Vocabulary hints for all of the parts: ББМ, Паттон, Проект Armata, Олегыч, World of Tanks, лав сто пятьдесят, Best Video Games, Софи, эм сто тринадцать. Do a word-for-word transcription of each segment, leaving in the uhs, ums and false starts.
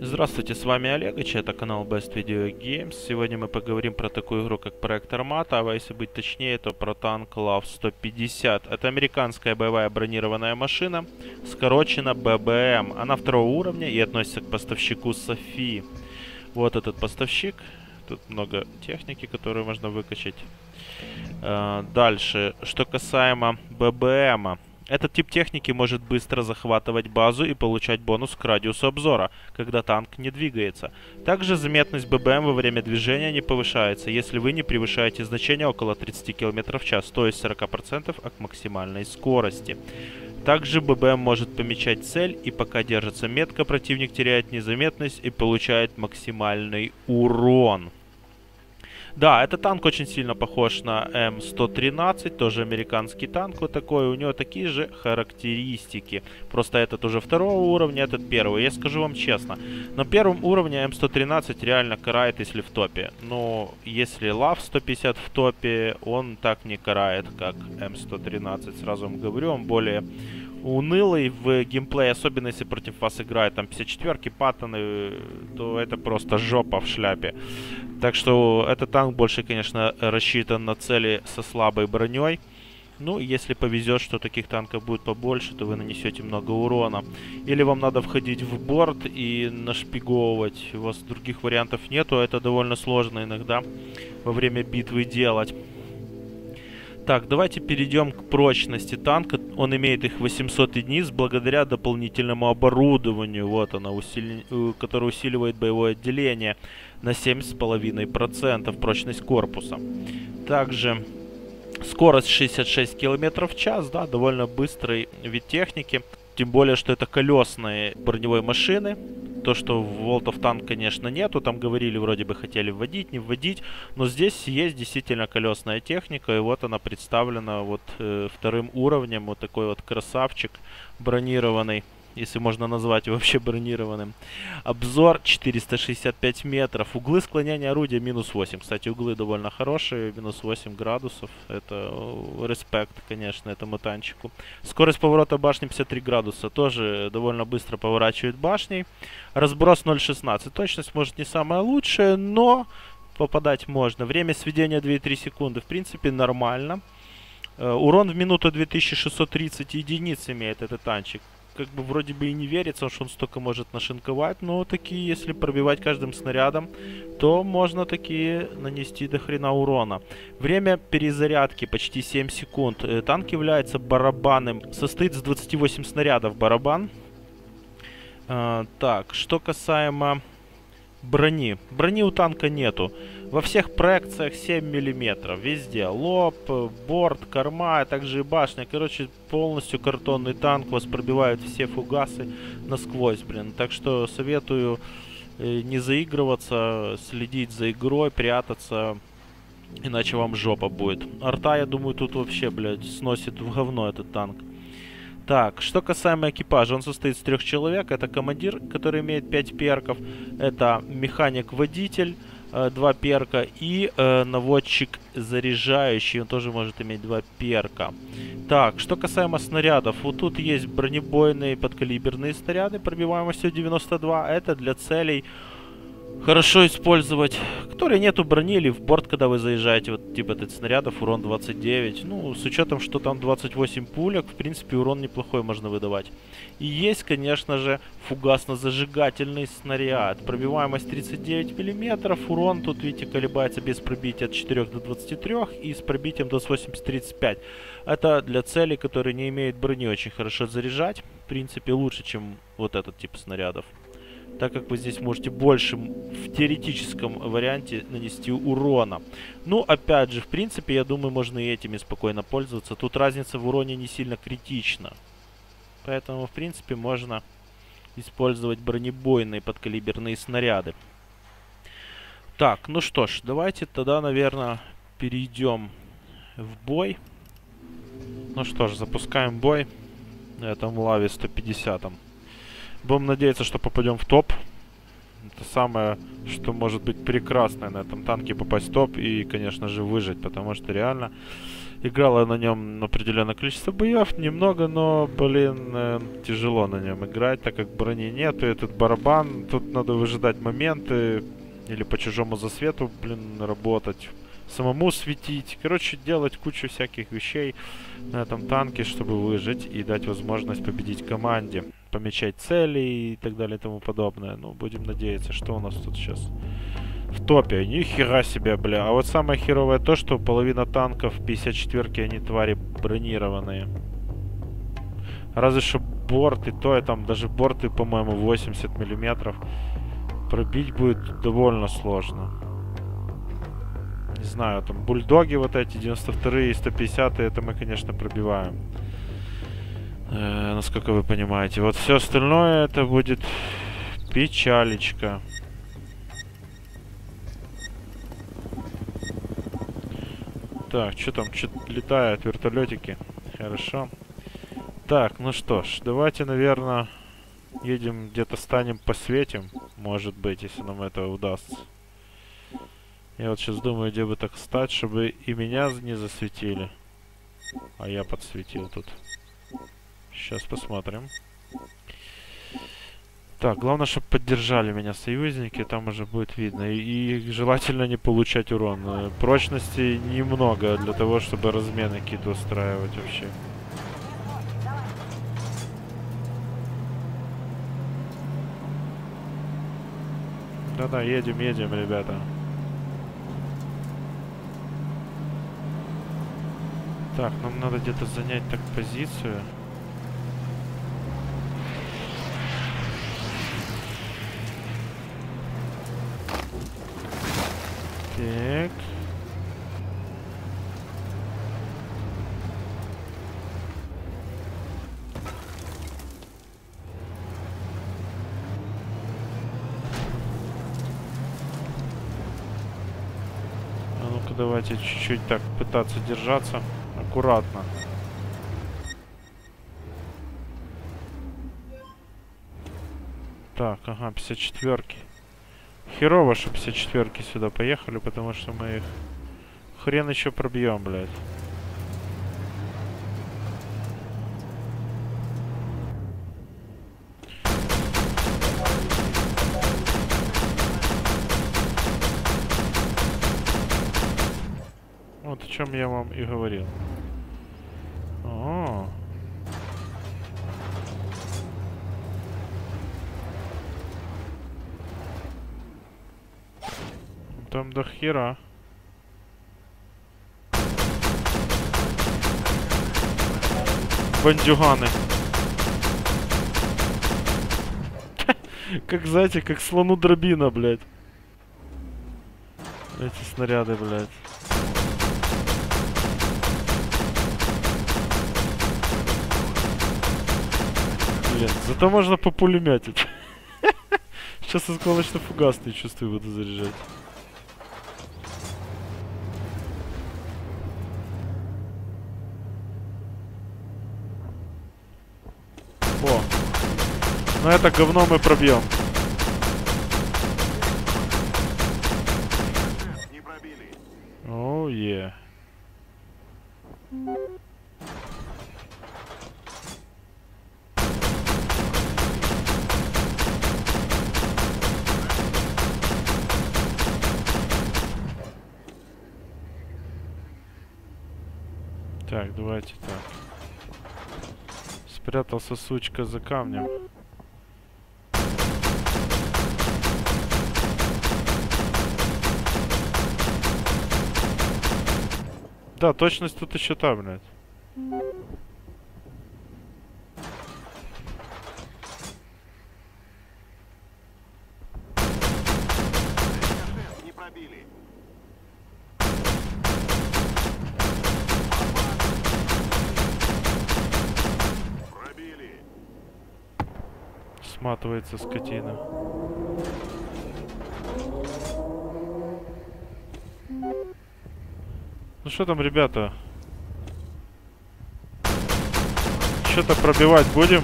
Здравствуйте, с вами Олегыч, это канал Best Video Games. Сегодня мы поговорим про такую игру, как Проект Armata, а если быть точнее, то про танк лав сто пятьдесят. Это американская боевая бронированная машина, скорочена бэ бэ эм. Она второго уровня и относится к поставщику Софи. Вот этот поставщик. Тут много техники, которую можно выкачать. Дальше, что касаемо бэ бэ эма. Этот тип техники может быстро захватывать базу и получать бонус к радиусу обзора, когда танк не двигается. Также заметность бэ бэ эм во время движения не повышается, если вы не превышаете значение около тридцати километров в час, то есть сорока процентов от максимальной скорости. Также бэ бэ эм может помечать цель, и пока держится метка, противник теряет незаметность и получает максимальный урон. Да, этот танк очень сильно похож на эм сто тринадцать, тоже американский танк вот такой, у него такие же характеристики. Просто этот уже второго уровня, этот первый. Я скажу вам честно, на первом уровне эм сто тринадцать реально карает, если в топе. Но если лав сто пятьдесят в топе, он так не карает, как эм сто тринадцать, сразу вам говорю, он более унылый в геймплее, особенно если против вас играет там пятьдесят четвёрки, паттоны, то это просто жопа в шляпе. Так что этот танк больше, конечно, рассчитан на цели со слабой броней. Ну, если повезет, что таких танков будет побольше, то вы нанесете много урона. Или вам надо входить в борт и нашпиговывать. У вас других вариантов нету, это довольно сложно иногда во время битвы делать. Так, давайте перейдем к прочности танка. Он имеет их восемьсот единиц благодаря дополнительному оборудованию. Вот оно, усили... которое усиливает боевое отделение на семь с половиной процентов прочность корпуса. Также скорость шестьдесят шесть километров в час, да, довольно быстрый вид техники. Тем более, что это колесные броневые машины. То, что в World of Tanks, конечно, нету, там говорили, вроде бы хотели вводить, не вводить, но здесь есть действительно колесная техника, и вот она представлена вот э, вторым уровнем, вот такой вот красавчик бронированный, если можно назвать его вообще бронированным. Обзор четыреста шестьдесят пять метров, углы склонения орудия минус восемь, кстати, углы довольно хорошие, минус восемь градусов, это респект, конечно, этому танчику. Скорость поворота башни пятьдесят три градуса, тоже довольно быстро поворачивает башней. Разброс ноль шестнадцать, точность может не самая лучшая, но попадать можно. Время сведения две и три секунды, в принципе, нормально. Урон в минуту две тысячи шестьсот тридцать единиц имеет этот танчик. Как бы вроде бы и не верится, что он столько может нашинковать, но такие, если пробивать каждым снарядом, то можно такие нанести до хрена урона. Время перезарядки почти семь секунд. Танк является барабанным, состоит из двадцати восьми снарядов барабан. А, так, что касаемо брони. Брони у танка нету. Во всех проекциях семь миллиметров. Везде. Лоб, борт, корма, а также и башня. Короче, полностью картонный танк. Вас пробивают все фугасы насквозь, блин. Так что советую не заигрываться, следить за игрой, прятаться. Иначе вам жопа будет. Арта, я думаю, тут вообще, блядь, сносит в говно этот танк. Так, что касаемо экипажа, он состоит из трех человек. Это командир, который имеет пять перков. Это механик-водитель, два перка. И э, наводчик заряжающий, он тоже может иметь два перка. Так, что касаемо снарядов. Вот тут есть бронебойные подкалиберные снаряды, пробиваемостью девяносто два. Это для целей хорошо использовать, которые нету брони или в борт, когда вы заезжаете. Вот типа этот снарядов, урон двадцать девять. Ну, с учетом, что там двадцать восемь пулек, в принципе, урон неплохой можно выдавать. И есть, конечно же, фугасно-зажигательный снаряд. Пробиваемость тридцать девять миллиметров. Урон тут, видите, колебается без пробития от четырёх до двадцати трёх и с пробитием двадцать восемь тридцать пять. Это для целей, которые не имеют брони, очень хорошо заряжать. В принципе, лучше, чем вот этот тип снарядов, так как вы здесь можете больше в теоретическом варианте нанести урона. Ну, опять же, в принципе, я думаю, можно и этими спокойно пользоваться. Тут разница в уроне не сильно критична. Поэтому, в принципе, можно использовать бронебойные подкалиберные снаряды. Так, ну что ж, давайте тогда, наверное, перейдем в бой. Ну что ж, запускаем бой на этом лаве сто пятьдесят. Будем надеяться, что попадем в топ. Это самое, что может быть прекрасное на этом танке, попасть в топ и, конечно же, выжить. Потому что реально Играла на нем определенное количество боев, немного, но, блин, тяжело на нем играть, так как брони нету, этот барабан, тут надо выжидать моменты, или по чужому засвету, блин, работать, самому светить, короче, делать кучу всяких вещей на этом танке, чтобы выжить и дать возможность победить команде, помечать цели и так далее и тому подобное. Ну, будем надеяться, что у нас тут сейчас в топе. Ни хера себе, бля. А вот самое херовое то, что половина танков пятьдесят четвёрки, они твари бронированные. Разве что борт, и то, и там даже борты, по-моему, восемьдесят миллиметров. Пробить будет довольно сложно. Не знаю, там бульдоги вот эти, девяносто вторые и сто пятидесятые, это мы, конечно, пробиваем. Э, насколько вы понимаете. Вот все остальное, это будет печалечка. Так, что там, что летают вертолетики? Хорошо. Так, ну что ж, давайте, наверное, едем где-то, станем, посветим. Может быть, если нам это удастся. Я вот сейчас думаю, где бы так стать, чтобы и меня не засветили. А я подсветил тут. Сейчас посмотрим. Так, главное, чтобы поддержали меня союзники, там уже будет видно. И, и желательно не получать урон. Прочности немного для того, чтобы размены какие-то устраивать вообще. Да-да, едем, едем, ребята. Так, нам надо где-то занять так позицию. Так. А ну-ка, давайте чуть-чуть так пытаться держаться. Аккуратно. Так, ага, пятьдесят четвёрки. Херово, что пятьдесят четвёрки сюда поехали, потому что мы их хрен еще пробьем, блядь. Вот о чем я вам и говорил. О-о-о. Там до хера. Бандюганы. Как, знаете, как слону дробина, блядь. Эти снаряды, блядь. Блин, зато можно популемятить. Сейчас осколочно-фугасные, чувствую, буду заряжать. Но это говно мы пробьем. Не пробили. Оу, е. Так, давайте так. Спрятался, сучка, за камнем. Да, точность тут еще там, блядь. Не пробили. Пробили. Сматывается скотина. Ну что там, ребята? Что-то пробивать будем?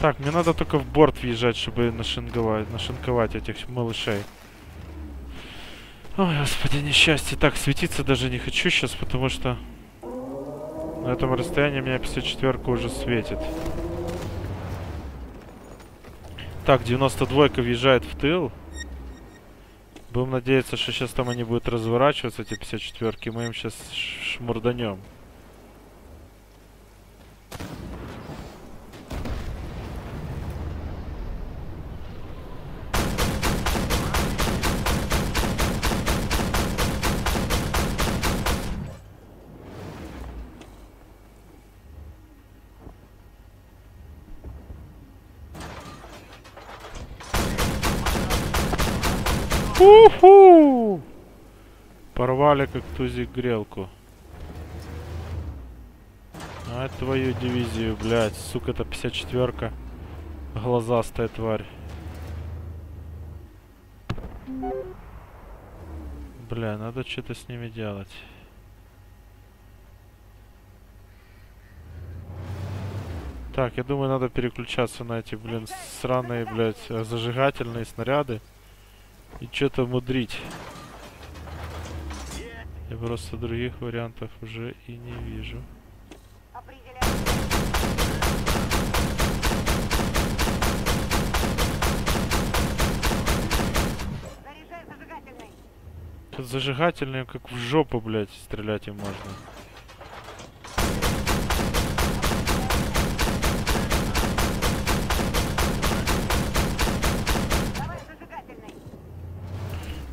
Так, мне надо только в борт въезжать, чтобы нашинговать, нашинковать этих малышей. Ой, господи, несчастье. Так, светиться даже не хочу сейчас, потому что на этом расстоянии меня пятьдесят четвёрка уже светит. Так, девяносто двойка въезжает в тыл. Будем надеяться, что сейчас там они будут разворачиваться, эти пятьдесят четвёрки. Мы им сейчас шмурданем. У-ху! Порвали как тузик грелку. А твою дивизию, блядь, сука, это пятьдесят четвёрка. Глазастая тварь. Бля, надо что-то с ними делать. Так, я думаю, надо переключаться на эти, блин, сраные, блядь, зажигательные снаряды. И что-то мудрить. Я просто других вариантов уже и не вижу. Тут зажигательные, как в жопу, блядь, стрелять им можно.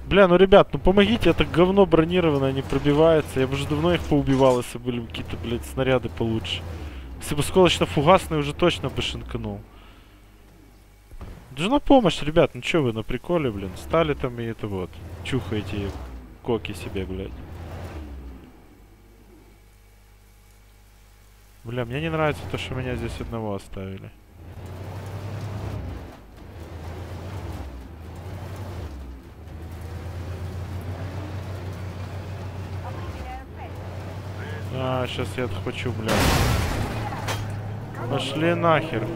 Бля, ну, ребят, ну помогите, это говно бронированное не пробивается. Я бы уже давно их поубивал, если были какие-то, блядь, снаряды получше. Если бы сколочно-фугасный уже точно бы шинканул. Нужна помощь, ребят, ну чё вы на приколе, блин, стали там и это вот. Чухаете коки себе, блядь. Бля, мне не нравится то, что меня здесь одного оставили. А, сейчас я отхвачу, блядь. Пошли нахер.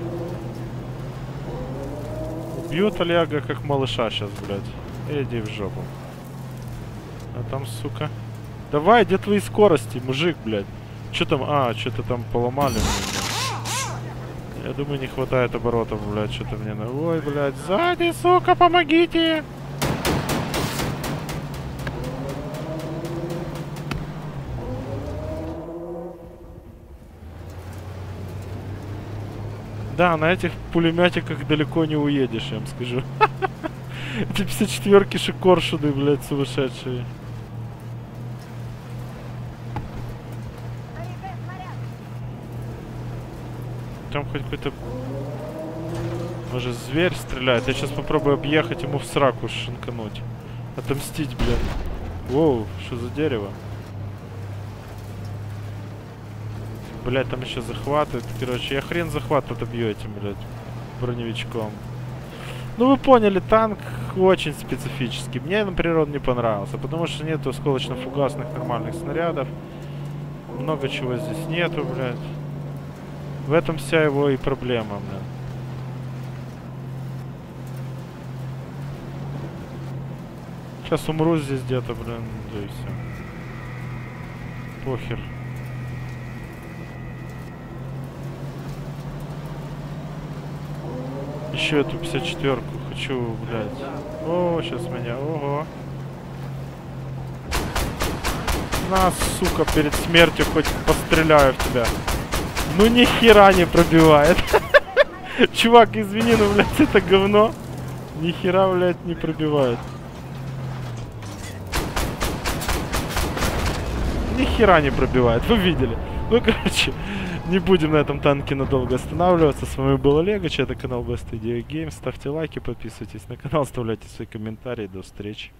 Убьют Олега как малыша сейчас, блядь. Иди в жопу. А там, сука. Давай, где твои скорости, мужик, блядь? Че там? А, что-то там поломали. Блядь. Я думаю, не хватает оборотов, блядь. Что-то мне на... Ой, блядь, сзади, сука, помогите! Да, на этих пулеметиках далеко не уедешь, я вам скажу. Эти пятьдесят четвёрки шикоршуды, блядь, сумасшедшие. Там хоть какой-то... Может, зверь стреляет? Я сейчас попробую объехать, ему в сраку шинкануть. Отомстить, блядь. Воу, что за дерево? Блять, там еще захватывает. Короче, я хрен захват отобью этим, блядь, броневичком. Ну, вы поняли, танк очень специфический. Мне, например, он не понравился, потому что нету осколочно-фугасных нормальных снарядов. Много чего здесь нету, блядь. В этом вся его и проблема, блядь. Сейчас умру здесь где-то, блядь, да и все. Похер. Еще эту пятьдесят четвёрку хочу, блядь. О, сейчас меня, ого. На, сука, перед смертью хоть постреляю в тебя. Ну ни хера не пробивает. Чувак, извини, но, блядь, это говно. Ни хера, блядь, не пробивает. Ни хера не пробивает, вы видели. Ну, короче... Не будем на этом танке надолго останавливаться. С вами был Олегыч, это канал Best Video Games. Ставьте лайки, подписывайтесь на канал, оставляйте свои комментарии. До встречи.